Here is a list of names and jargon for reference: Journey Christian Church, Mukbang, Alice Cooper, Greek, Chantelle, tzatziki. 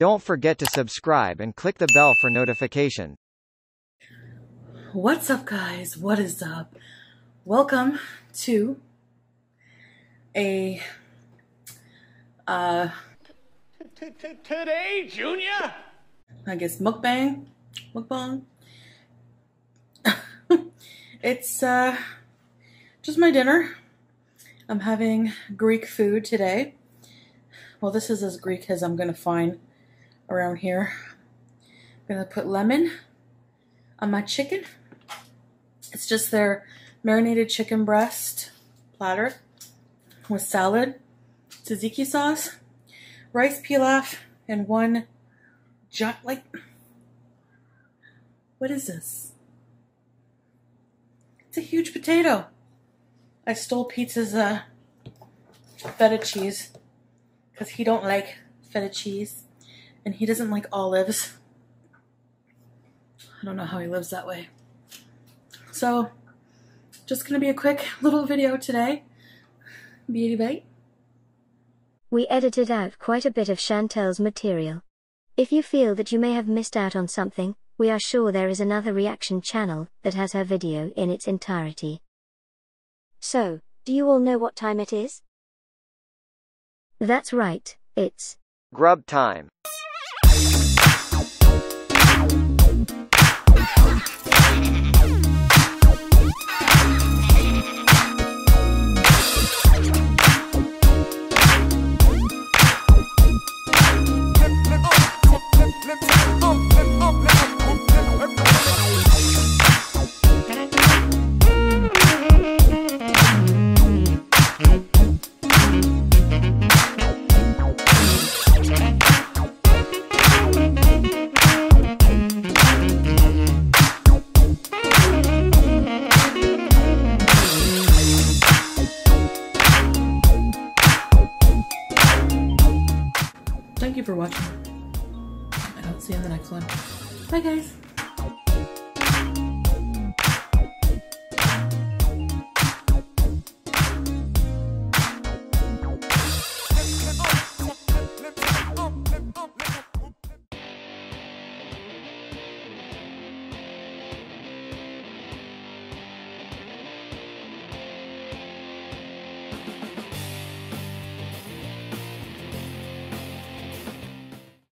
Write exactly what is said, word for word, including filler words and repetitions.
Don't forget to subscribe and click the bell for notification. What's up, guys? What is up? Welcome to a uh today, Junior. I guess mukbang, mukbang. It's uh just my dinner. I'm having Greek food today. Well, this is as Greek as I'm gonna find around here. I'm gonna put lemon on my chicken. It's just their marinated chicken breast platter with salad, tzatziki sauce, rice pilaf, and one jot like what is this? It's a huge potato. I stole Pete's uh, feta cheese because he don't like feta cheese and he doesn't like olives. I don't know how he lives that way. So, just gonna be a quick little video today. Beauty bite. We edited out quite a bit of Chantelle's material. If you feel that you may have missed out on something, we are sure there is another reaction channel that has her video in its entirety. So, do you all know what time it is? That's right, it's grub time. Thank you for watching. I'll see you in the next one. Bye, guys.